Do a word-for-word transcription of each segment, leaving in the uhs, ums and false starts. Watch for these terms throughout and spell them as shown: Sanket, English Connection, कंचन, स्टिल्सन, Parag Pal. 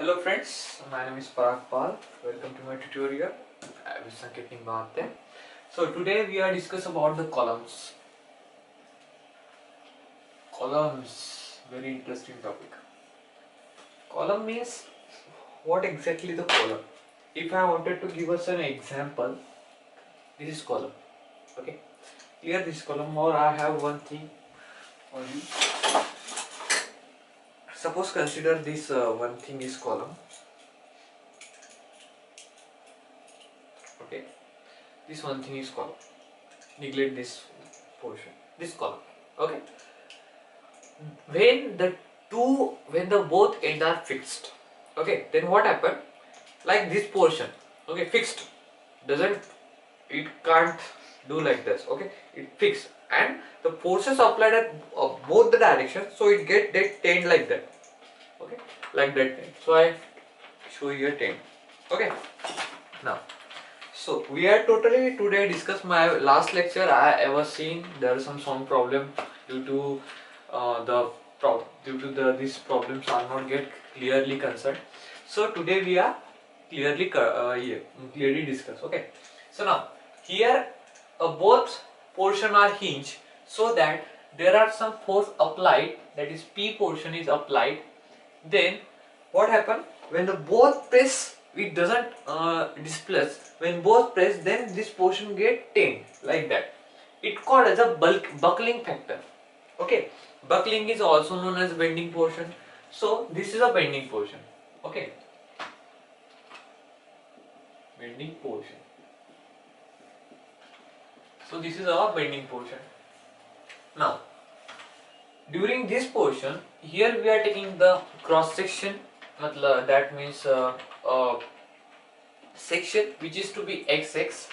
Hello friends, my name is Parag Pal. Welcome to my tutorial. I am Sanket. So today we are discussing about the columns. Columns, very interesting topic. Column means what exactly the column? If I wanted to give us an example, this is column. Okay, here this column, or I have one thing only. Suppose consider this uh, one thing is column. Okay, this one thing is column. Neglect this portion, this column. Okay, when the two, when the both ends are fixed, okay, then what happens? Like this portion, okay, fixed, doesn't, it can't do like this. Okay, it fixed. And the forces applied at uh, both the directions, so it get that tend like that. Okay, like that tend. So I show you a tend. Okay, now, so we are totally today discuss my last lecture I ever seen. There is some sound problem due to uh, the problem due to the these problems are not get clearly concerned. So today we are clearly uh, yeah, clearly discuss. Okay, so now here uh, both portion are hinged, so that there are some force applied, that is P portion is applied. Then what happen when the both press? It doesn't uh, displace. When both press, then this portion get tend like that. It called as a bulk buckling factor. Okay, buckling is also known as bending portion. So this is a bending portion. Okay, bending portion. So this is our bending portion. Now, during this portion, here we are taking the cross section, that means uh, uh, section which is to be X X.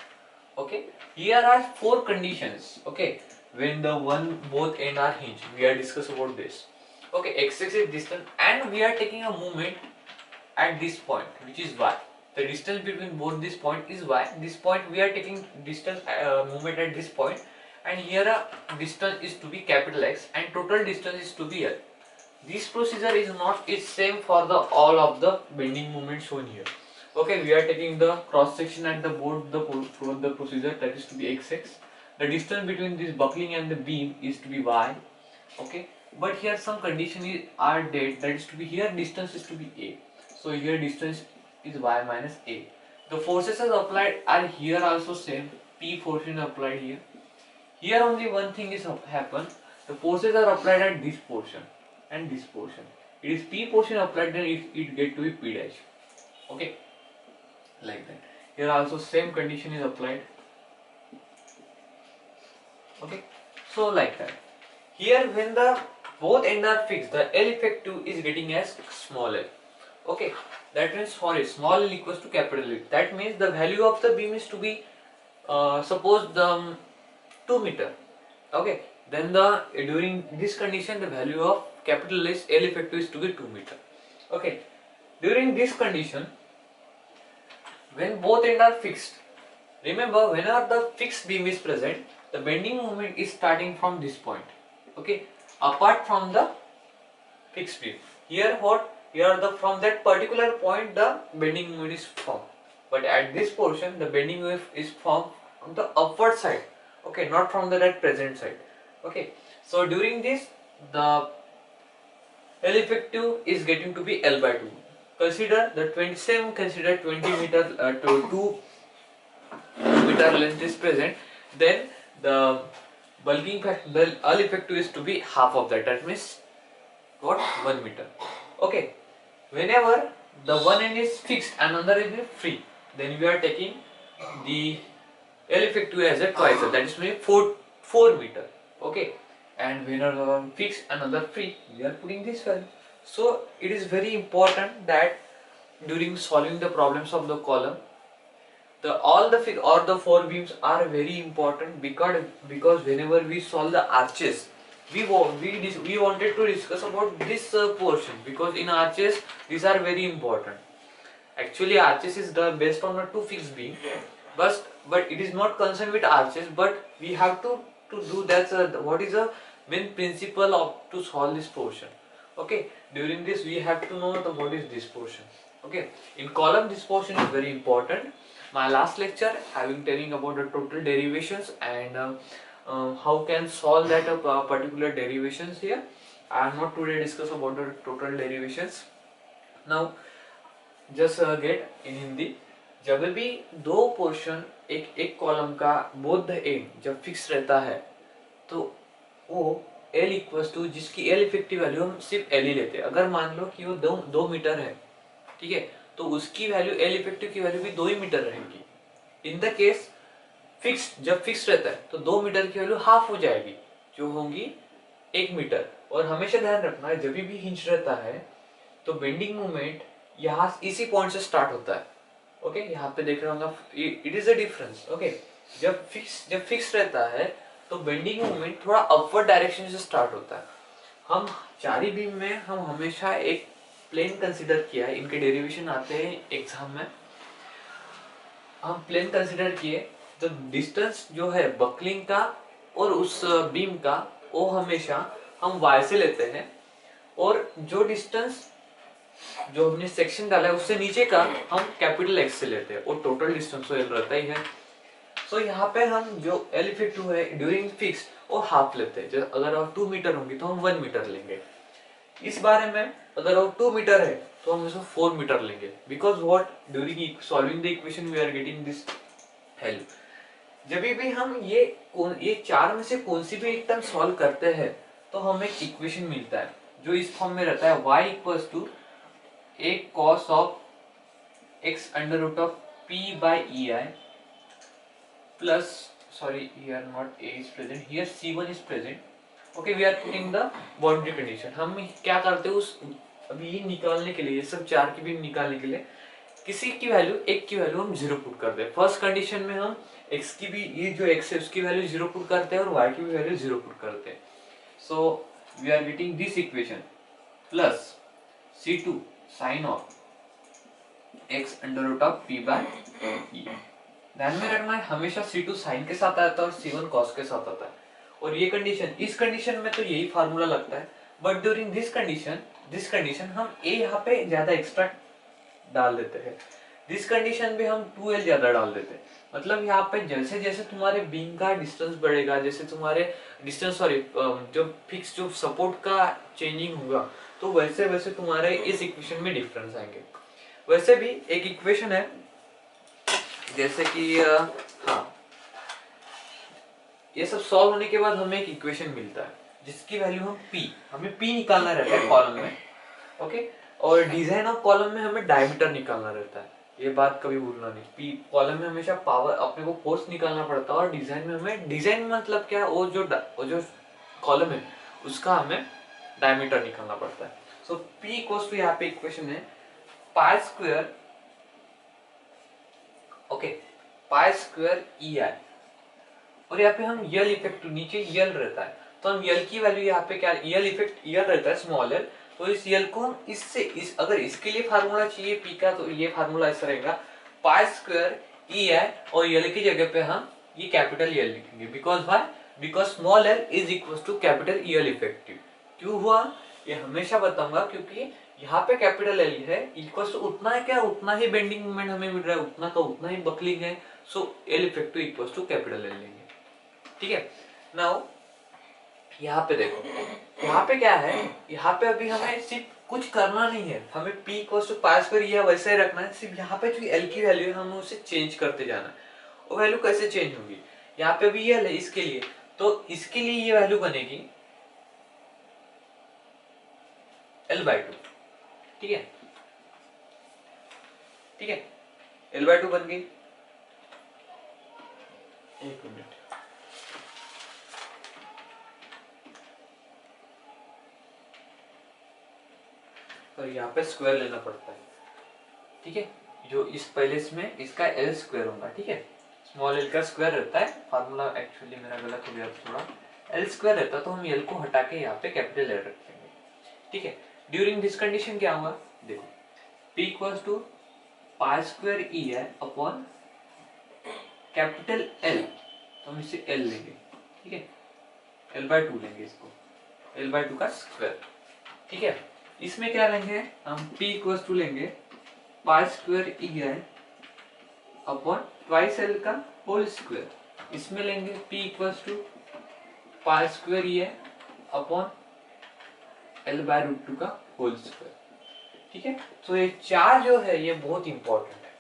Okay, here are four conditions. Okay, when the one both ends are hinged, we are discussing about this. Okay, X X is distance, and we are taking a moment at this point, which is Y. The distance between both this point is Y. This point we are taking distance uh, movement at this point, and here a distance is to be capital X and total distance is to be L. This procedure is not it's same for the all of the bending movements shown here. Okay, we are taking the cross section at the board the board, the procedure that is to be X X. The distance between this buckling and the beam is to be Y. Okay, but here some conditions are dead, that is to be here distance is to be A. So here distance is Y minus A. The forces as applied are here also same. P portion applied here. Here only one thing is happen. The forces are applied at this portion and this portion. It is P portion applied, then it, it get to be P dash. Okay, like that. Here also same condition is applied. Okay, so like that. Here when the both ends are fixed, the L effective is getting as small L. Okay, that means for a small L equals to capital L. That means the value of the beam is to be uh, suppose the um, two meter. Okay, then the during this condition the value of capital L is L effective is to be two meter. Okay, during this condition when both ends are fixed, remember whenever the fixed beam is present, the bending moment is starting from this point. Okay, apart from the fixed beam. Here what? Here the from that particular point the bending moment is formed, but at this portion the bending wave is formed from the upward side. Okay, not from the that present side. Okay, so during this the L effective is getting to be L by two. Consider the twenty same. Consider twenty meter uh, to two meter length is present. Then the bulking factor L effective is to be half of that. That means what? One meter. Okay. Whenever the one end is fixed and another end is free, then we are taking the L effective as a twice, that is four, four meter. Okay, and whenever one fixed and another free, we are putting this value. So it is very important that during solving the problems of the column, the all the fig or the four beams are very important, because because whenever we solve the arches, We, we, we wanted to discuss about this uh, portion, because in arches these are very important. Actually arches is the based on the two fixed beam, but, but it is not concerned with arches, but we have to, to do that's a, what is the main principle of to solve this portion. Okay, during this we have to know the Mohnish dispersion. Okay, in column dispersion is very important. My last lecture having telling about the total derivations and uh, uh, how can solve that uh, particular derivations here. I am not today discuss about the total derivations. Now just uh, get in Hindi. जब भी दो portion एक एक column का both the end जब fix रहता है तो वो L इक्वल्स टू जिसकी L इफेक्टिव वैल्यू हम सिर्फ L ही लेते हैं. अगर मान लो कि वो दो दो मीटर है, ठीक है, तो उसकी वैल्यू L इफेक्टिव की वैल्यू भी दो ही मीटर रहेगी. इन द केस फिक्स जब फिक्स रहता है तो दो मीटर की वैल्यू हाफ हो जाएगी जो होंगी एक मीटर. और हमेशा ध्यान रखना है जब भी हिंज रहता है तो बेंडिंग मोमेंट यहाँ इसी पॉइंट से स्टार्ट होता है. ओके okay, यहाँ पे देख रहे होंगे it is a difference. Okay, जब फिक्स जब फिक्स रहता है तो बेंडिंग मोमेंट थोड़ा अपवर्ड डायरेक्शन से स्टार्ट होता है. हम चारी बीम में हम हमेशा एक प्लेन कंसीडर किया है, इनके डेरिवेशन आते हैं एग्जाम में. हम प्लेन कंसीडर किए तो डिस्टेंस जो है बकलिंग का और उस बीम का वो हमेशा हम वाई से लेते हैं और जो डिस्टेंस जो हमने सेक्शन डाला है उससे नीचे का हम कैपिटल एक्स से लेते हैं और टोटल डिस्टेंस तो एल रहता ही है. सो so, यहाँ पे हम जो एल इफेक्ट है ड्यूरिंग फिक्स वो हाफ लेते हैं. जैसे अगर वो टू मीटर होंगी तो हम वन मीटर लेंगे. इस बारे में अगर वो टू मीटर है तो हम इसको फोर मीटर लेंगे because what during solving the equation we are getting this help. जब भी हम ये ये चार में से कौन सी भी एकदम सॉल्व करते हैं तो हमें एक इक्वेशन मिलता है जो इस फॉर्म में रहता है वाई इक्वल्स टू एक cos of X under root of P by E I plus sorry here not A is present here C one is present. Okay, we are putting the boundary condition. हम क्या करते हैं उस अभी ये निकालने के लिए ये सब चार की भी निकालने के लिए किसी की वैल्यू एक की वैल्यू हम जीरो पुट करते हैं. फर्स्ट कंडीशन में हम एक्स की भी ये जो एक्स है उसकी वैल्यू जीरो पुट करते हैं और वाई की भी वैल्यू जीरो पुट करते हैं. So we are getting this equation plus C two sine of X under root of P by E. ध्यान में रखना है हमेशा सी टू साइन के साथ आता है और सी वन कॉस के साथ आता है. और ये कंडीशन इस कंडीशन में तो यही फार्मूला लगता है but during this condition this condition हम a यहाँ पे ज्यादा एक्स्ट्रा डाल देते हैं. दिस कंडीशन पे हम टू एल ज्यादा डाल देते हैं. मतलब यहाँ पे जैसे जैसे तुम्हारे बीम का डिस्टेंस बढ़ेगा जैसे तुम्हारे डिस्टेंस सॉरी जो फिक्स जो सपोर्ट का चेंजिंग होगा तो वैसे वैसे तुम्हारे इस इक्वेशन में डिफरेंस आएंगे. वैसे भी एक इक्वेशन है जैसे कि हाँ ये सब सॉल्व होने के बाद हमें एक इक्वेशन मिलता है जिसकी वैल्यू हम पी हमें पी निकालना रहता है कॉलम में. ओके, और डिजाइन ऑफ कॉलम में हमें डायमीटर निकालना रहता है. ये बात कभी भूलना नहीं, पी कॉलम में हमेशा पावर अपने को फोर्स निकालना पड़ता है और डिजाइन में हमें डिजाइन मतलब क्या है वो जो वो जो कॉलम है उसका हमें डायमीटर निकालना पड़ता है. सो पी इक्वल्स टू यहाँ पे इक्वेशन है pi square. Okay, pi square E I और यहाँ पे हम यल इफेक्ट नीचे यल रहता है तो हम यल की वैल्यू यहाँ पे क्या यल इफेक्ट यल रहता है स्मॉल यल. तो इस यल को हम इससे इस अगर इसके लिए फार्मूला चाहिए पी का तो ये फार्मूला ऐसा रहेगा पाई स्क्वायर ई आई और यल की जगह पे हम ये कैपिटल यल लिखेंगे because Y because small L is equal to capital L effective. क्यों हुआ ये हमेशा बताऊंगा क्योंकि यहाँ पे कैपिटल एल है इक्वल टू उतना है क्या उतना ही बेंडिंग मोमेंट हमें मिल रहा है उतना का उतना ही बकलिंग है. So L effective equal to capital L लेंगे. ठीक है, नाउ यहाँ पे देखो यहाँ पे क्या है यहाँ पे अभी हमें सिर्फ कुछ करना नहीं है हमें P equal to pi square यह वैसे ही रखना है. सिर्फ यहाँ पे जो एल की वैल्यू है हमें उसे चेंज करते जाना है. वो वैल्यू कैसे चेंज होगी यहाँ पे भी एल है इसके लिए तो इसके लिए ये वैल्यू बनेगी L by टू. ठीक है ठीक है L by टू बन गई. एक मिनट और यहाँ पे स्क्वायर लेना पड़ता है. ठीक है, जो इस पहले इसमें इसका L स्क्वायर होगा. ठीक है, स्मॉल L का स्क्वायर रहता है फार्मूला एक्चुअली मेरा गलत हो गया थोड़ा L स्क्वायर रहता तो हम L को हटा के यहाँ पे कैपिटल L रखते हैं. ठीक है, ड्यूरिंग दिस कंडीशन क्या हुआ देखो P equals to pi square E है अपॉन कैपिटल L तो हम इसे L लेंगे. ठीक है, L बाय टू लेंगे इसको L बाय टू का स्क्वायर. ठीक है। इसमें क्या लेंगे हम, p इक्वल टू लेंगे पाई स्क्वायर इग्न अपॉन ट्वाइस एल का होल स्क्वायर। इसमें लेंगे p equal to pi square E upon L by root two का होल स्क्वायर, ठीक है। तो ये चार जो है ये बहुत इंपॉर्टेंट है,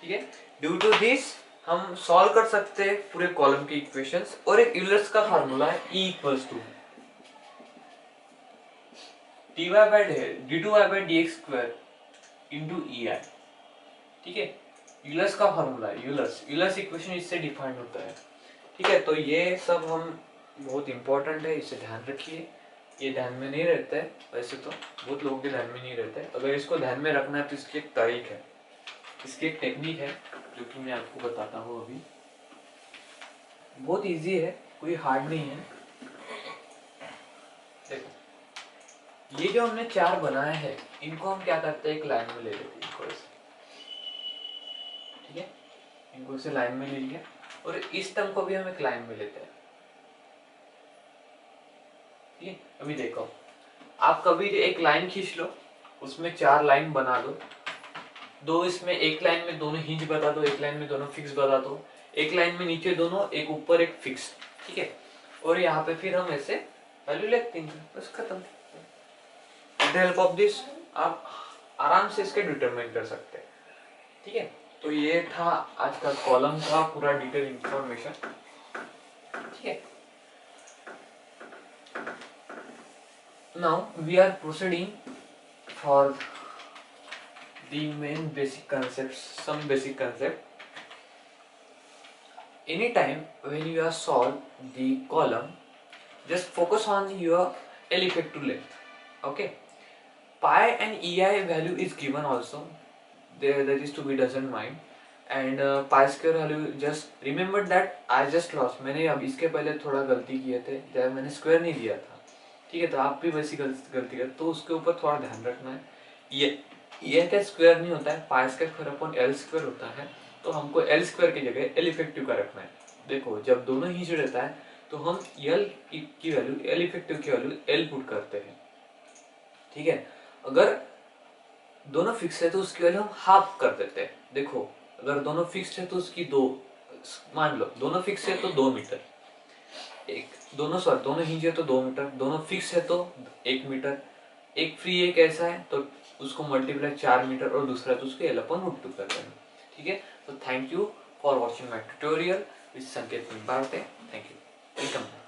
ठीक है। ड्यू टू दिस हम सॉल्व कर सकते हैं पूरे कॉलम के इक्वेशंस। और एक यूलर्स का फार्मूला है E equals to D Y by D two Y by D x square into ई आई, ठीक है। यूलर्स का फार्मूला है, यूलर्स यूलर्स इक्वेशन इससे डिफाइंड होता है, ठीक है। तो ये सब हम बहुत इंपॉर्टेंट है, इसे ध्यान रखिए। ये ध्यान में नहीं रहता है, वैसे तो बहुत लोगों के ध्यान में नहीं रहता है। अगर इसको ध्यान में रखना है तो इसकी एक तारीख है, इसकी एक टेक्निक है जो कि मैं आपको बताता हूँ। अभी बहुत इजी है, कोई हार्ड नहीं है। देखो ये जो हमने चार बनाए हैं इनको हम क्या करते हैं, एक लाइन में ले लेते हैं, ठीक है। इनको ऐसे लाइन में ले लिया और इस टर्म को भी हम एक लाइन में लेते हैं। अभी देखो आप कभी एक लाइन खींच लो, उसमें चार लाइन बना दो, दो इसमें एक लाइन में दोनों हिंज बता दो, एक लाइन में दोनों फिक्स बता दो, एक लाइन में नीचे दोनों, एक ऊपर एक फिक्स, ठीक है। और यहाँ पे फिर हम ऐसे वैल्यू लिखते हैं, बस खत्म। विद हेल्प ऑफ दिस आप आराम से इसके डिटरमिन कर सकते हैं, ठीक है। तो ये था आज का कॉलम का पूरा डिटेल इंफॉर्मेशन, ठीक है। Now we are proceeding for the main basic concepts, some basic concept. Anytime when you are solve the column, just focus on your L effective to length. Okay. Pi and E I value is given also. There that is to be doesn't mind. And uh, pi square value just remember that I just lost. मैंने अब इसके पहले थोड़ा गलती किए थे जब मैंने square नहीं दिया था, ठीक है। तो आप भी वैसी गलती कर, तो उसके ऊपर थोड़ा ध्यान रखना है। ये ये का स्क्वायर नहीं होता है, pi square upon L square होता है। तो हमको एल स्क्वायर की जगह एल इफेक्टिव का रखना है। देखो जब दोनों ही जुड़ रहता है तो हम एल की वैल्यू एल इफेक्टिव की वैल्यू एल पुट करते हैं, ठीक है। अगर दोनों फिक्स है तो उसकी वैल्यू हम हाफ कर देते हैं। देखो अगर दोनों फिक्स है तो उसकी दो, मान लो दोनों फिक्स है तो दो मीटर, एक दोनों सॉरी दोनों हिंज है तो दो मीटर, दोनों फिक्स है तो एक मीटर, एक फ्री एक ऐसा है तो उसको मल्टीप्लाई चार मीटर और दूसरा तो उसको एल अपन रूट टू कर देना, ठीक है। तो thank you for watching my tutorial with Sanket. Thank you, welcome.